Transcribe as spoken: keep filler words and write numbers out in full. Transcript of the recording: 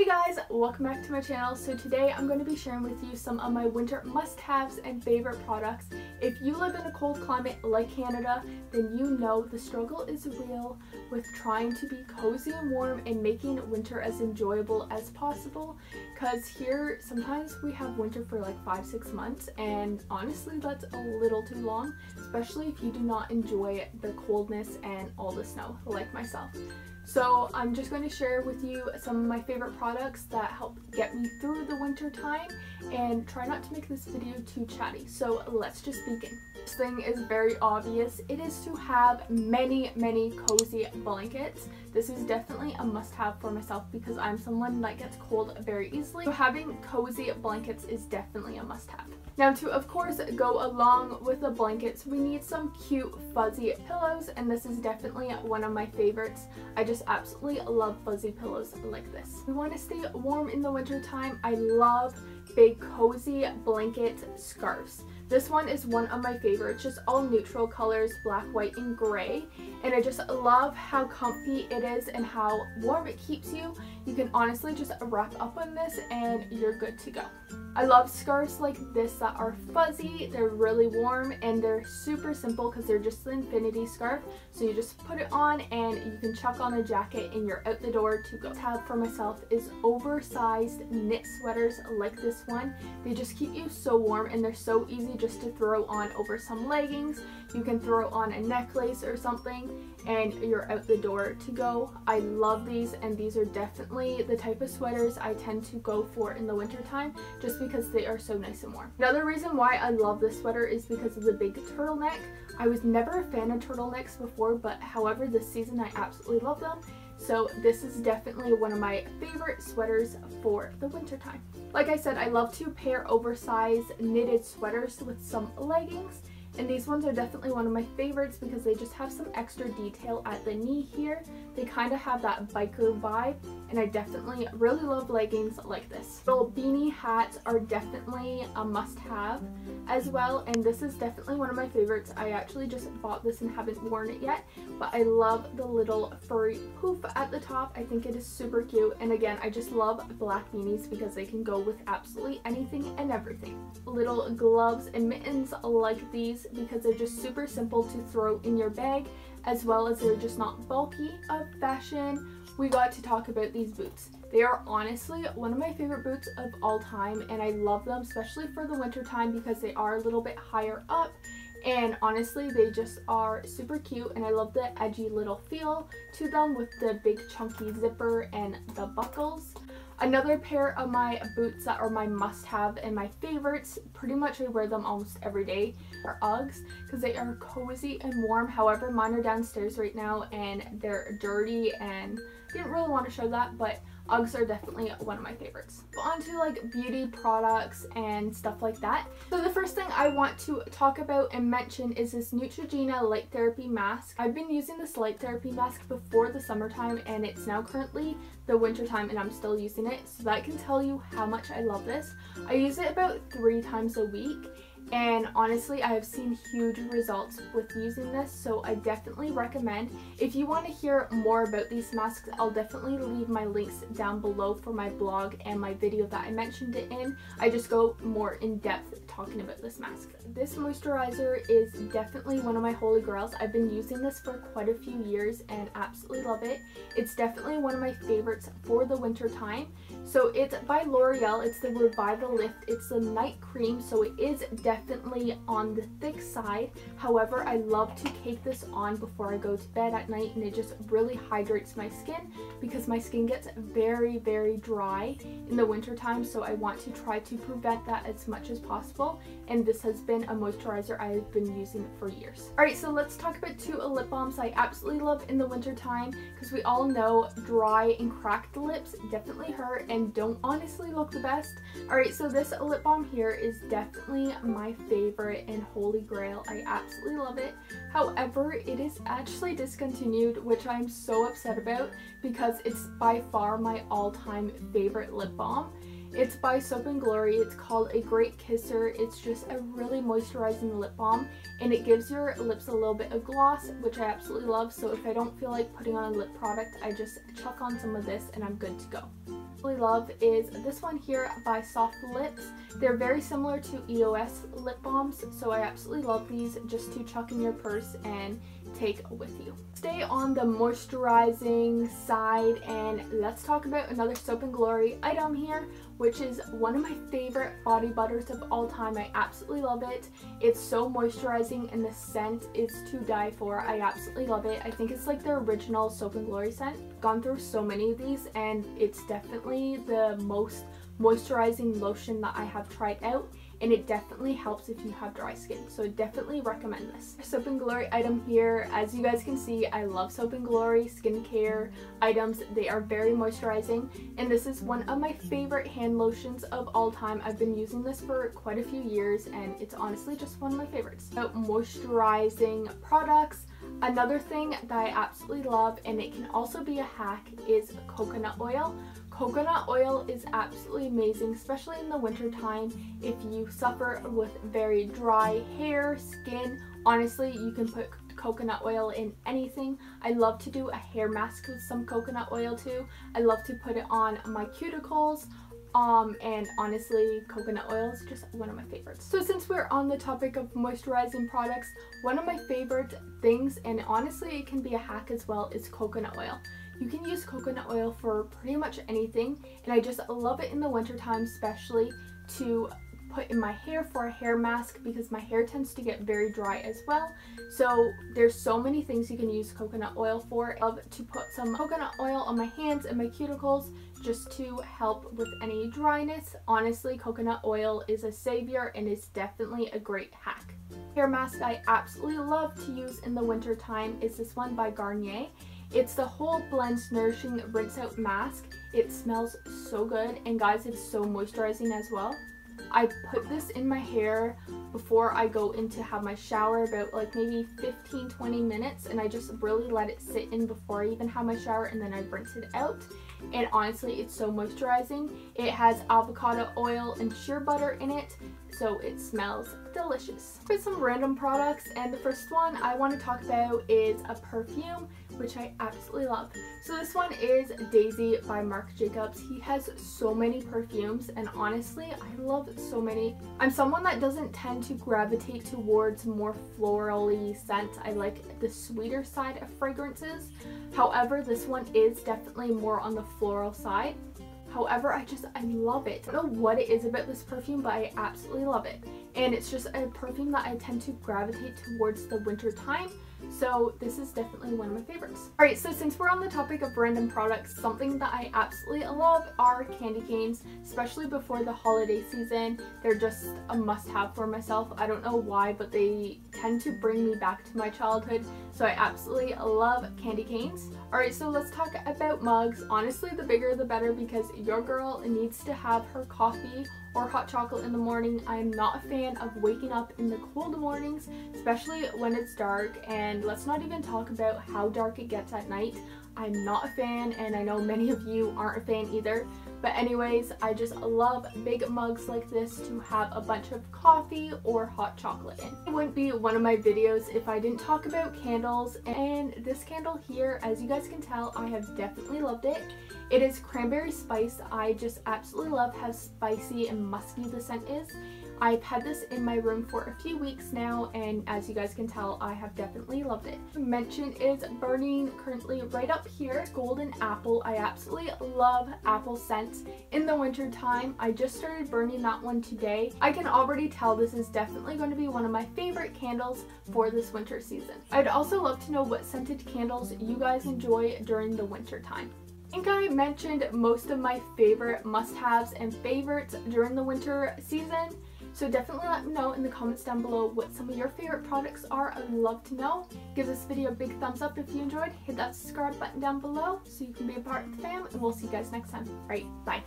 Hey guys, welcome back to my channel. So today I'm going to be sharing with you some of my winter must-haves and favorite products. If you live in a cold climate like Canada, then you know the struggle is real with trying to be cozy and warm and making winter as enjoyable as possible, because here sometimes we have winter for like five six months, and honestly that's a little too long, especially if you do not enjoy the coldness and all the snow like myself. So I'm just going to share with you some of my favorite products that help get me through the winter time, and try not to make this video too chatty. So let's just begin. This thing is very obvious. It is to have many, many cozy blankets. This is definitely a must-have for myself because I'm someone that gets cold very easily. So having cozy blankets is definitely a must-have. Now to, of course, go along with the blankets, we need some cute fuzzy pillows, and this is definitely one of my favorites. I just absolutely love fuzzy pillows like this. We want to stay warm in the winter time. I love big cozy blanket scarves. This one is one of my favorites, just all neutral colors, black, white, and gray. And I just love how comfy it is and how warm it keeps you. You can honestly just wrap up on this and you're good to go. I love scarves like this that are fuzzy, they're really warm, and they're super simple because they're just an infinity scarf. So you just put it on and you can chuck on a jacket and you're out the door to go. What I have for myself is oversized knit sweaters like this one. They just keep you so warm and they're so easy just to throw on over some leggings. You can throw on a necklace or something and you're out the door to go. I love these, and these are definitely the type of sweaters I tend to go for in the winter time just because they are so nice and warm. Another reason why I love this sweater is because of the big turtleneck. I was never a fan of turtlenecks before, but however this season I absolutely love them. So this is definitely one of my favorite sweaters for the winter time. Like I said, I love to pair oversized knitted sweaters with some leggings, and these ones are definitely one of my favorites because they just have some extra detail at the knee here. They kind of have that biker vibe, and I definitely really love leggings like this. Little beanie hats are definitely a must-have as well, and this is definitely one of my favorites. I actually just bought this and haven't worn it yet, but I love the little furry poof at the top. I think it is super cute, and again, I just love black beanies because they can go with absolutely anything and everything. Little gloves and mittens like these, because they're just super simple to throw in your bag, as well as they're just not bulky. Of fashion, we got to talk about these boots. They are honestly one of my favorite boots of all time, and I love them especially for the winter time because they are a little bit higher up, and honestly they just are super cute, and I love the edgy little feel to them with the big chunky zipper and the buckles. Another pair of my boots that are my must-have and my favorites, pretty much I wear them almost every day, are Uggs, because they are cozy and warm. However, mine are downstairs right now and they're dirty, and I didn't really want to show that, but Uggs are definitely one of my favorites. But on to like beauty products and stuff like that. So the first thing I want to talk about and mention is this Neutrogena Light Therapy Mask. I've been using this Light Therapy Mask before the summertime, and it's now currently the wintertime and I'm still using it, so that can tell you how much I love this. I use it about three times a week, and honestly I have seen huge results with using this, so I definitely recommend. If you want to hear more about these masks, I'll definitely leave my links down below for my blog and my video that I mentioned it in. I just go more in depth talking about this mask. This moisturizer is definitely one of my holy grails. I've been using this for quite a few years and absolutely love it. It's definitely one of my favorites for the winter time. So it's by L'Oreal, it's the Revitalift, it's a night cream, so it is definitely definitely on the thick side. However, I love to take this on before I go to bed at night, and it just really hydrates my skin because my skin gets very very dry in the winter time, so I want to try to prevent that as much as possible, and this has been a moisturizer I have been using for years. Alright, so let's talk about two lip balms I absolutely love in the winter time, because we all know dry and cracked lips definitely hurt and don't honestly look the best. Alright, so this lip balm here is definitely my favorite and holy grail. I absolutely love it. However, it is actually discontinued, which I'm so upset about because it's by far my all-time favorite lip balm, It's by Soap and Glory. It's called A Great Kisser. It's just a really moisturizing lip balm, and it gives your lips a little bit of gloss, which I absolutely love. So if I don't feel like putting on a lip product, I just chuck on some of this and I'm good to go. What I really love is this one here by Soft Lips. They're very similar to E O S lip balms, so I absolutely love these just to chuck in your purse and take with you. Stay on the moisturizing side, and let's talk about another Soap and Glory item here, which is one of my favorite body butters of all time. I absolutely love it. It's so moisturizing and the scent is to die for. I absolutely love it. I think it's like their original Soap and Glory scent. Gone through so many of these, and it's definitely the most moisturizing lotion that I have tried out, and it definitely helps if you have dry skin, so definitely recommend this. Soap and Glory item here, as you guys can see, I love Soap and Glory skincare items. They are very moisturizing, and this is one of my favorite hand lotions of all time. I've been using this for quite a few years, and it's honestly just one of my favorites. So moisturizing products. Another thing that I absolutely love, and it can also be a hack, is coconut oil. Coconut oil is absolutely amazing, especially in the winter time. If you suffer with very dry hair, skin, honestly, you can put coconut oil in anything. I love to do a hair mask with some coconut oil too. I love to put it on my cuticles. Um, and honestly, coconut oil is just one of my favorites. So since we're on the topic of moisturizing products, one of my favorite things, and honestly it can be a hack as well, is coconut oil. You can use coconut oil for pretty much anything, and I just love it in the wintertime, especially to put in my hair for a hair mask, because my hair tends to get very dry as well. So there's so many things you can use coconut oil for. I love to put some coconut oil on my hands and my cuticles just to help with any dryness. Honestly, coconut oil is a savior, and it's definitely a great hack. Hair mask I absolutely love to use in the winter time is this one by Garnier. It's the Whole Blends Nourishing Rinse Out Mask. It smells so good, and guys, it's so moisturizing as well. I put this in my hair before I go in to have my shower, about like maybe fifteen to twenty minutes, and I just really let it sit in before I even have my shower, and then I rinse it out. And honestly, it's so moisturizing. It has avocado oil and shea butter in it, so it smells delicious. For some random products, and the first one I want to talk about is a perfume, which I absolutely love. So this one is Daisy by Marc Jacobs. He has so many perfumes, and honestly, I love so many. I'm someone that doesn't tend to gravitate towards more florally scents. I like the sweeter side of fragrances. However, this one is definitely more on the floral side. However, I just, I love it. I don't know what it is about this perfume, but I absolutely love it. And it's just a perfume that I tend to gravitate towards the winter time. So this is definitely one of my favorites. Alright, so since we're on the topic of random products, something that I absolutely love are candy canes, especially before the holiday season. They're just a must-have for myself. I don't know why, but they tend to bring me back to my childhood, so I absolutely love candy canes. Alright, so let's talk about mugs. Honestly, the bigger the better, because your girl needs to have her coffee or hot chocolate in the morning. I am not a fan of waking up in the cold mornings, especially when it's dark, and let's not even talk about how dark it gets at night. I'm not a fan, and I know many of you aren't a fan either. But anyways, I just love big mugs like this to have a bunch of coffee or hot chocolate in. It wouldn't be one of my videos if I didn't talk about candles, and this candle here, as you guys can tell, I have definitely loved it. It is cranberry spice. I just absolutely love how spicy and musky the scent is. I've had this in my room for a few weeks now, and as you guys can tell, I have definitely loved it. Mention is burning currently right up here. Golden apple. I absolutely love apple scents in the winter time. I just started burning that one today. I can already tell this is definitely going to be one of my favorite candles for this winter season. I'd also love to know what scented candles you guys enjoy during the winter time. I think I mentioned most of my favorite must-haves and favorites during the winter season. So definitely let me know in the comments down below what some of your favorite products are. I'd love to know. Give this video a big thumbs up if you enjoyed. Hit that subscribe button down below so you can be a part of the fam, and we'll see you guys next time. Alright, bye.